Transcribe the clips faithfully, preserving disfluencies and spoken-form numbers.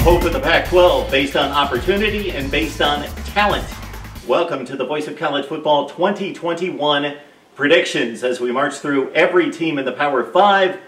hope of the Pac twelve based on opportunity and based on talent. Welcome to the Voice of College Football twenty twenty-one predictions as we march through every team in the Power Five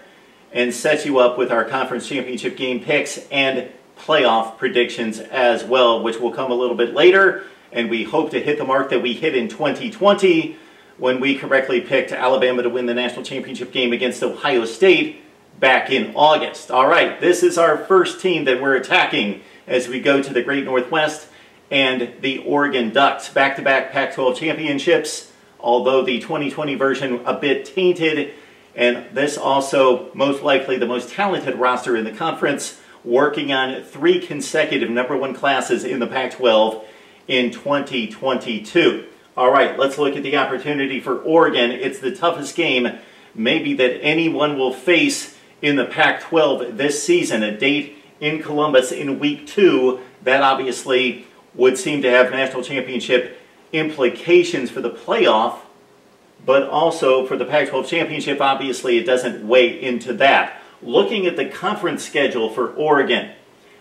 and set you up with our conference championship game picks and playoff predictions as well, which will come a little bit later. And we hope to hit the mark that we hit in twenty twenty when we correctly picked Alabama to win the national championship game against Ohio State back in August. All right, this is our first team that we're attacking as we go to the Great Northwest and the Oregon Ducks. Back-to-back Pac twelve championships, although the twenty twenty version a bit tainted. And this also, most likely, the most talented roster in the conference, working on three consecutive number one classes in the Pac twelve in twenty twenty-two. All right, let's look at the opportunity for Oregon. It's the toughest game maybe that anyone will face in the Pac twelve this season. A date in Columbus in week two, that obviously would seem to have national championship implications for the playoff, but also for the Pac twelve championship, obviously it doesn't weigh into that. Looking at the conference schedule for Oregon,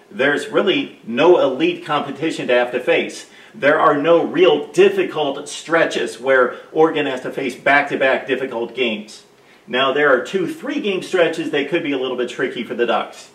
there's really no elite competition to have to face. There are no real difficult stretches where Oregon has to face back-to-back difficult games. Now, there are two three-game stretches that could be a little bit tricky for the Ducks.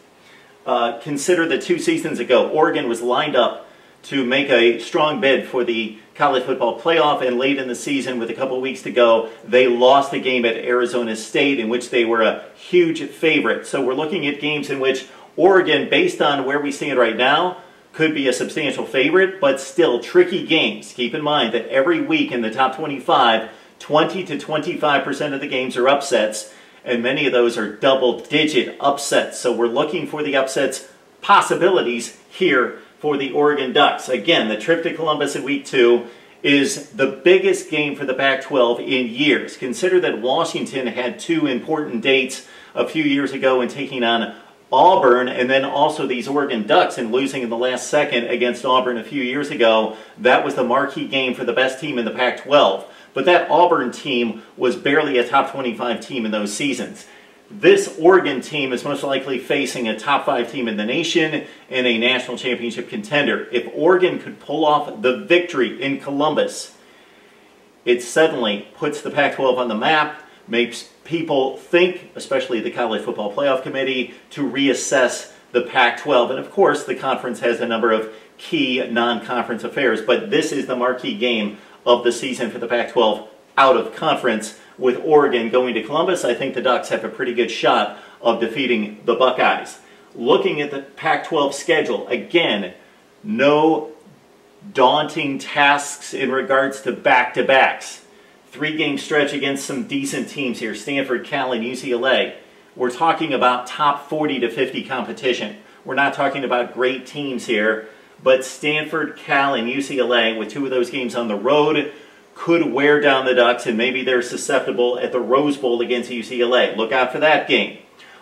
Uh, consider that two seasons ago, Oregon was lined up to make a strong bid for the College Football Playoff, and late in the season, with a couple weeks to go, they lost the game at Arizona State, in which they were a huge favorite. So we're looking at games in which Oregon, based on where we stand right now, could be a substantial favorite, but still tricky games. Keep in mind that every week in the top twenty-five, twenty to twenty-five percent of the games are upsets, and many of those are double-digit upsets. So we're looking for the upsets possibilities here for the Oregon Ducks. Again, the trip to Columbus in week two is the biggest game for the Pac twelve in years. Consider that Washington had two important dates a few years ago in taking on Auburn, and then also these Oregon Ducks, and losing in the last second against Auburn a few years ago. That was the marquee game for the best team in the Pac twelve. But that Auburn team was barely a top twenty-five team in those seasons. This Oregon team is most likely facing a top five team in the nation and a national championship contender. If Oregon could pull off the victory in Columbus, it suddenly puts the Pac twelve on the map, makes people think, especially the College Football Playoff Committee, to reassess the Pac twelve. And of course, the conference has a number of key non-conference affairs, but this is the marquee game of the season for the Pac twelve out of conference. With Oregon going to Columbus, I think the Ducks have a pretty good shot of defeating the Buckeyes. Looking at the Pac twelve schedule, again, no daunting tasks in regards to back-to-backs. Three-game stretch against some decent teams here, Stanford, Cal, and U C L A. We're talking about top forty to fifty competition. We're not talking about great teams here, but Stanford, Cal, and U C L A, with two of those games on the road, could wear down the Ducks, and maybe they're susceptible at the Rose Bowl against U C L A. Look out for that game.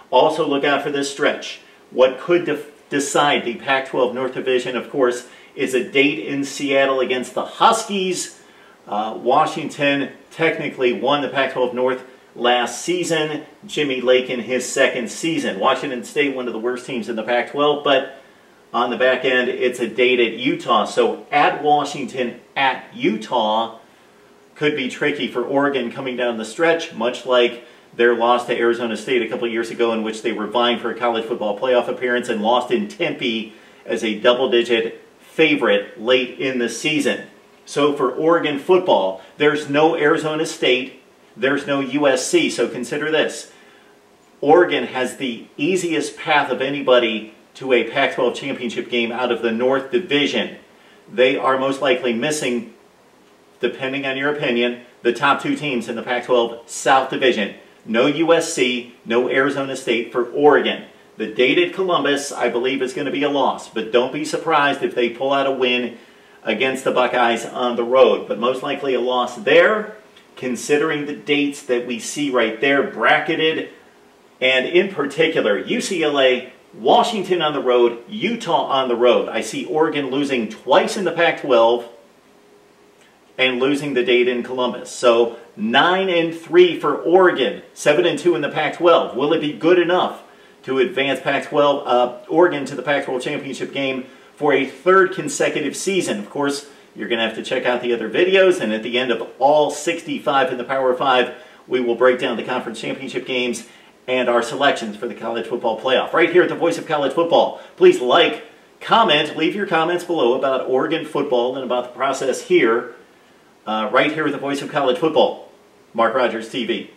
Also look out for this stretch. What could de decide the Pac twelve North Division, of course, is a date in Seattle against the Huskies. Uh, Washington technically won the Pac twelve North last season. Jimmy Lake in his second season. Washington State, one of the worst teams in the Pac twelve, but on the back end, it's a date at Utah. So at Washington, at Utah, could be tricky for Oregon coming down the stretch, much like their loss to Arizona State a couple of years ago, in which they were vying for a College Football Playoff appearance and lost in Tempe as a double-digit favorite late in the season. So for Oregon football, there's no Arizona State, there's no U S C, so consider this. Oregon has the easiest path of anybody to a Pac twelve championship game out of the North Division. They are most likely missing, depending on your opinion, the top two teams in the Pac twelve South Division. No U S C, no Arizona State for Oregon. The date at Columbus, I believe, is going to be a loss, but don't be surprised if they pull out a win against the Buckeyes on the road, but most likely a loss there, considering the dates that we see right there, bracketed, and in particular, U C L A, Washington on the road, Utah on the road. I see Oregon losing twice in the Pac twelve, and losing the date in Columbus. So nine and three for Oregon, seven and two in the Pac twelve. Will it be good enough to advance Pac twelve, uh, Oregon to the Pac twelve championship game for a third consecutive season. Of course, you're going to have to check out the other videos, and at the end of all sixty-five in the Power Five, we will break down the conference championship games and our selections for the college football playoff. Right here at the Voice of College Football. Please like, comment, leave your comments below about Oregon football and about the process here, uh, right here at the Voice of College Football. Mark Rogers T V.